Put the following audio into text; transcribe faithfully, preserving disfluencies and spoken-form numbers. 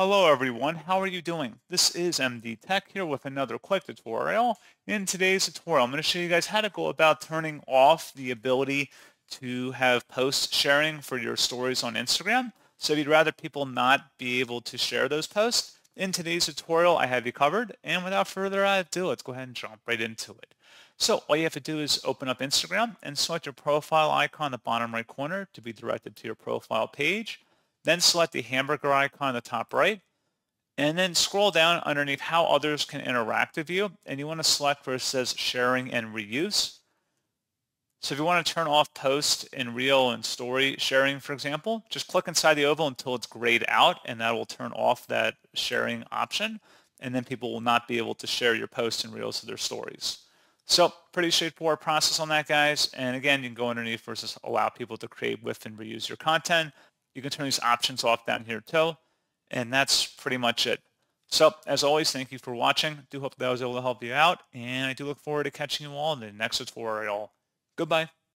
Hello everyone, how are you doing? This is M D Tech here with another quick tutorial. In today's tutorial, I'm going to show you guys how to go about turning off the ability to have post sharing for your stories on Instagram. So if you'd rather people not be able to share those posts, in today's tutorial I have you covered. And without further ado, let's go ahead and jump right into it. So all you have to do is open up Instagram and select your profile icon in the bottom right corner to be directed to your profile page. Then select the hamburger icon in the top right, and then scroll down underneath how others can interact with you, and you want to select where it says sharing and reuse. So if you want to turn off post and reel and story sharing, for example, just click inside the oval until it's grayed out, and that will turn off that sharing option, and then people will not be able to share your posts and reels to their stories. So pretty straightforward process on that, guys, and again, you can go underneath versus allow people to create with and reuse your content. You can turn these options off down here too, and that's pretty much it. So, as always, thank you for watching. I do hope that I was able to help you out, and I do look forward to catching you all in the next tutorial. Goodbye.